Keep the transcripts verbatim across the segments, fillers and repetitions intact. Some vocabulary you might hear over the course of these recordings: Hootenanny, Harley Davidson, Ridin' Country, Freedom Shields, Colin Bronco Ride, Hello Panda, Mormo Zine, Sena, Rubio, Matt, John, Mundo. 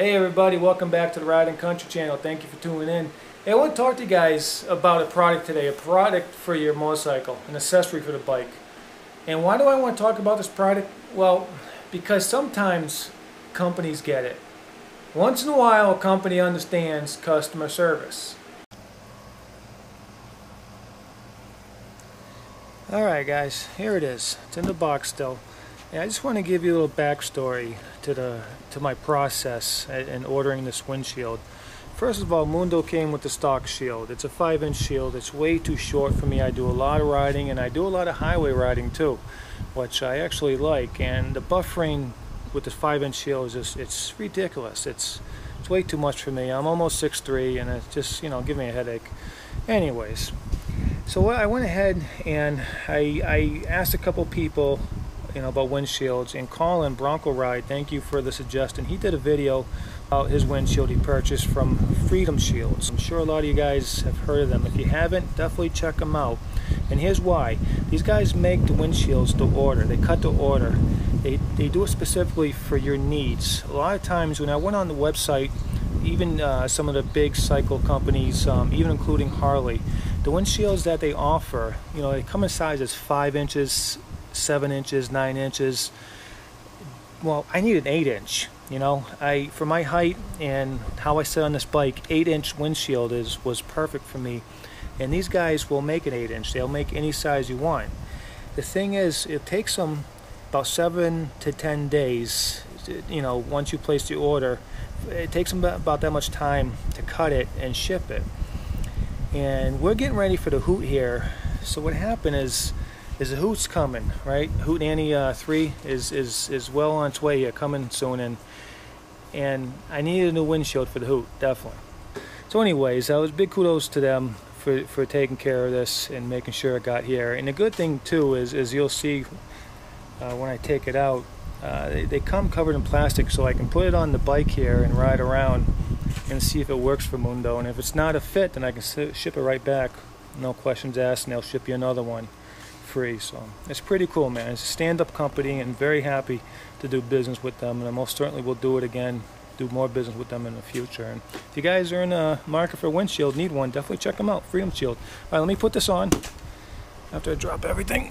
Hey everybody, welcome back to the Ridin' Country channel. Thank you for tuning in. Hey, I want to talk to you guys about a product today, a product for your motorcycle, an accessory for the bike. And why do I want to talk about this product? Well, because sometimes companies get it. Once in a while, a company understands customer service. Alright guys, here it is. It's in the box still. And I just want to give you a little backstory to the to my process in ordering this windshield. First of all, Mundo came with the stock shield. It's a five inch shield. It's way too short for me. I do a lot of riding, and I do a lot of highway riding too, which I actually like. And the buffering with the five inch shield is just, it's ridiculous. It's it's way too much for me. I'm almost six three, and it's just, you know, giving me a headache. Anyways. So I went ahead and I, I asked a couple people, you know, about windshields, and Colin Bronco Ride, thank you for the suggestion. He did a video about his windshield he purchased from Freedom Shields. I'm sure a lot of you guys have heard of them. If you haven't, definitely check them out. And here's why. These guys make the windshields to order. They cut to order. They, they do it specifically for your needs. A lot of times when I went on the website, even uh, some of the big cycle companies, um, even including Harley, the windshields that they offer, you know, they come in sizes five inches, seven inches, nine inches. Well, I need an eight inch, you know. I, for my height and how I sit on this bike, eight inch windshield is was perfect for me. And these guys will make an eight inch. They'll make any size you want. The thing is, it takes them about seven to ten days, you know, once you place the order. It takes them about that much time to cut it and ship it. And we're getting ready for the Hoot here. So what happened is is the Hoot's coming, right? Hootenanny uh, three is, is, is well on its way here, coming soon. And, and I needed a new windshield for the Hoot, definitely. So anyways, I was big kudos to them for, for taking care of this and making sure it got here. And the good thing too is, is you'll see uh, when I take it out, Uh, they, they come covered in plastic, so I can put it on the bike here and ride around and see if it works for Mundo. And if it's not a fit, then I can ship it right back, no questions asked, and they'll ship you another one free. So it's pretty cool, man. It's a stand-up company, and very happy to do business with them, and I most certainly will do it again, do more business with them in the future. And if you guys are in a market for a windshield, need one, definitely check them out, Freedom Shield. All right, let me put this on after I drop everything.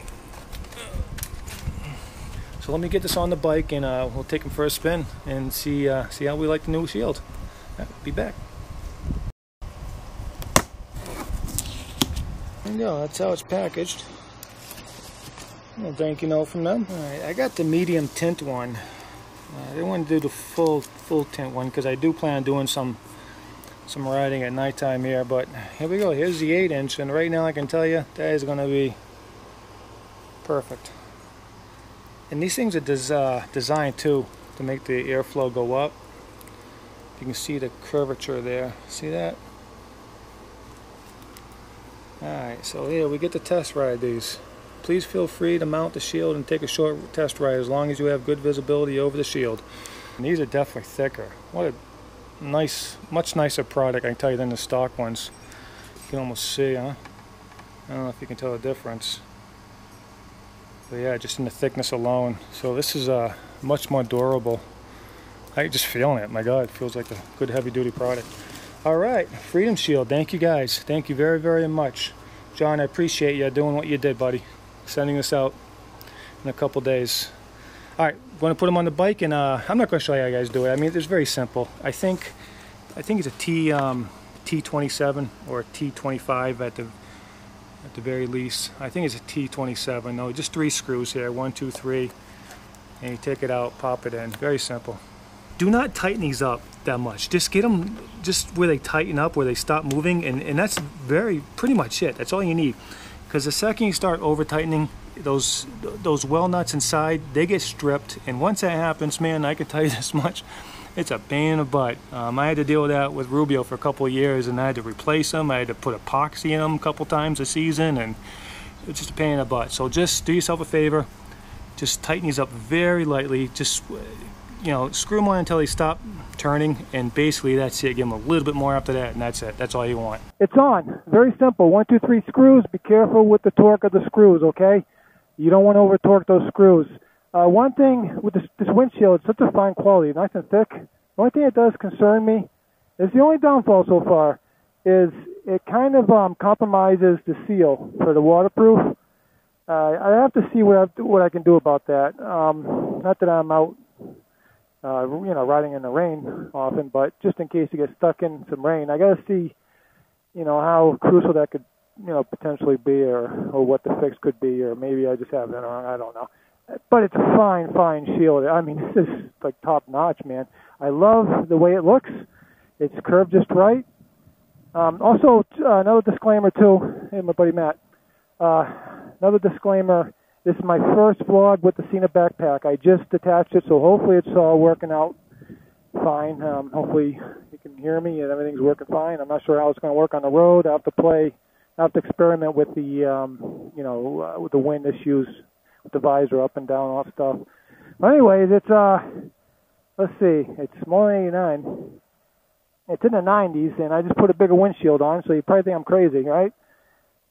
So let me get this on the bike, and uh, we'll take them for a spin and see uh, see how we like the new shield. Right, be back. No, that's how it's packaged. Well, thank you note from them. All right, I got the medium tint one. Uh, I didn't want to do the full full tint one because I do plan on doing some some riding at nighttime here. But here we go. Here's the eight inch, and right now I can tell you that is going to be perfect. And these things are des uh, designed too to make the airflow go up. You can see the curvature there. See that? Alright, so here we get to test ride these. Please feel free to mount the shield and take a short test ride as long as you have good visibility over the shield. And these are definitely thicker. What a nice, much nicer product, I can tell you, than the stock ones. You can almost see, huh? I don't know if you can tell the difference. But yeah, just in the thickness alone. So this is uh, much more durable. I'm just feeling it. My God, it feels like a good heavy-duty product. All right, Freedom Shield. Thank you, guys. Thank you very, very much. John, I appreciate you doing what you did, buddy. Sending this out in a couple days. All right, I'm going to put them on the bike, and uh, I'm not going to show you how you guys do it. I mean, it's very simple. I think I think it's a T, um, T twenty-seven or a T twenty-five at the... at the very least. I think it's a T twenty-seven though. Just three screws here, one, two, three, and you take it out, pop it in. Very simple. Do not tighten these up that much. Just get them just where they tighten up, where they stop moving, and, and that's very pretty much it. That's all you need. Because the second you start over tightening, those those well nuts inside, they get stripped, and once that happens, man, I can tell you this much, it's a pain in the butt. Um, I had to deal with that with Rubio for a couple of years, and I had to replace them. I had to put epoxy in them a couple times a season, and it's just a pain in the butt. So just do yourself a favor. Just tighten these up very lightly. Just, you know, screw them on until they stop turning, and basically that's it. Give them a little bit more after that, and that's it. That's all you want. It's on. Very simple. One, two, three screws. Be careful with the torque of the screws, okay? You don't want to over-torque those screws. Uh, one thing with this, this windshield, it's such a fine quality, nice and thick, One thing that does concern me is the only downfall so far is it kind of um, compromises the seal for the waterproof. Uh, I have to see what I, what I can do about that. Um, not that I'm out, uh, you know, riding in the rain often, but just in case it gets stuck in some rain, I got to see, you know, how crucial that could, you know, potentially be, or, or what the fix could be, or maybe I just have it on, I don't know. But it's a fine, fine shield. I mean, this is like top-notch, man. I love the way it looks. It's curved just right. Um, also, uh, another disclaimer, too. Hey, my buddy Matt. Uh, another disclaimer. This is my first vlog with the Sena backpack. I just detached it, so hopefully it's all working out fine. Um, hopefully you can hear me and everything's working fine. I'm not sure how it's going to work on the road. I have to play. I have to experiment with the, um, you know, uh, with the wind issues, with the visor up and down, all that stuff. But anyways, it's, uh, let's see, it's more than eighty-nine. It's in the nineties, and I just put a bigger windshield on, so you probably think I'm crazy, right?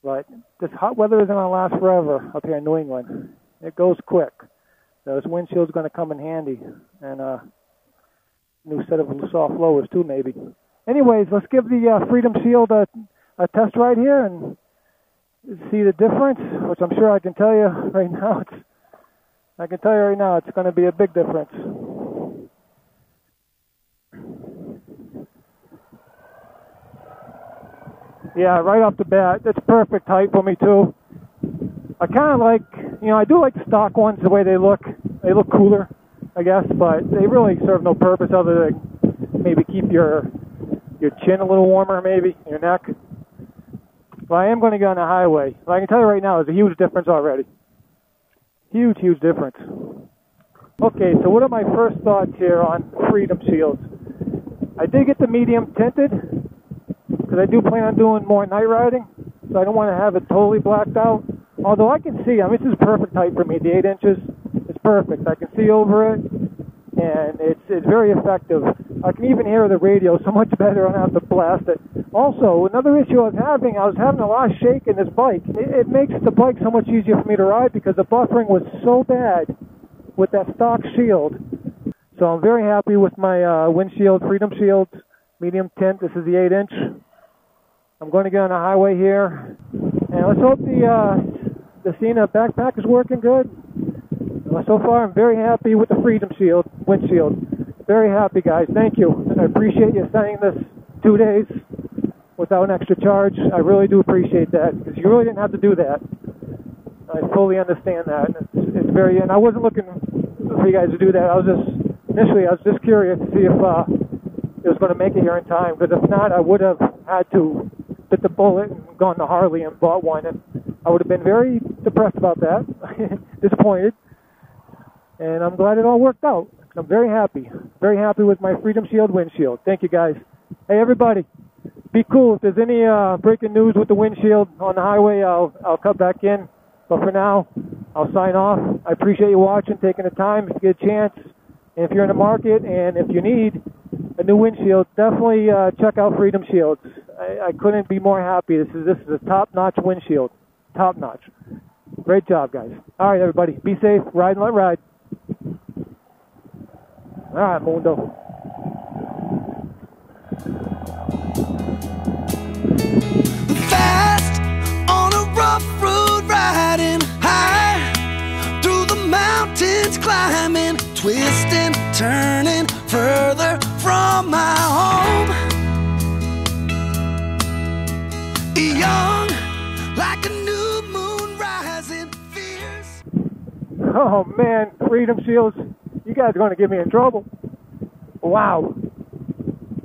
But this hot weather isn't going to last forever up here in New England. It goes quick. So this windshield's going to come in handy, and a new set of soft lowers, too, maybe. Anyways, let's give the uh, Freedom Shield a, a test right here, and see the difference, which I'm sure I can tell you right now. It's, I can tell you right now, it's going to be a big difference. Yeah, right off the bat, that's perfect height for me too. I kind of like, you know, I do like the stock ones the way they look. They look cooler, I guess, but they really serve no purpose other than maybe keep your your chin a little warmer, maybe your neck. But I am going to go on the highway. But I can tell you right now, there's a huge difference already. Huge, huge difference. Okay, so what are my first thoughts here on Freedom Shields? I did get the medium tinted, because I do plan on doing more night riding, so I don't want to have it totally blacked out. Although I can see, I mean, this is perfect height for me. The eight inches is perfect. I can see over it, and it's, it's very effective. I can even hear the radio so much better. I don't have to blast it. Also, another issue I was having, I was having a lot of shake in this bike. It, it makes the bike so much easier for me to ride because the buffering was so bad with that stock shield. So I'm very happy with my uh, windshield, Freedom Shield, medium tint. This is the eight inch. I'm going to get on the highway here. And let's hope the, uh, the Sena backpack is working good. So far, I'm very happy with the Freedom Shield, windshield. Very happy, guys. Thank you. I appreciate you sending this two days without an extra charge. I really do appreciate that, because you really didn't have to do that. I fully understand that. It's, it's very, and I wasn't looking for you guys to do that. I was just, initially, I was just curious to see if uh, it was going to make it here in time, because if not, I would have had to bit the bullet and gone to Harley and bought one, and I would have been very depressed about that, disappointed. And I'm glad it all worked out. I'm very happy. Very happy with my Freedom Shield windshield. Thank you, guys. Hey, everybody, be cool. If there's any uh, breaking news with the windshield on the highway, I'll, I'll come back in. But for now, I'll sign off. I appreciate you watching, taking the time. If you get a chance, and if you're in the market, and if you need a new windshield, definitely uh, check out Freedom Shields. I, I couldn't be more happy. This is, this is a top-notch windshield. Top-notch. Great job, guys. All right, everybody, be safe. Ride and let ride. All right, Mundo. Fast on a rough road, riding high through the mountains, climbing, twisting, turning further from my home. Young, like a new moon rising, fierce. Oh man, Freedom Shields. You guys are going to get me in trouble. Wow.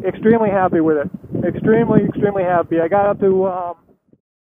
Extremely happy with it. Extremely, extremely happy. I got up to um,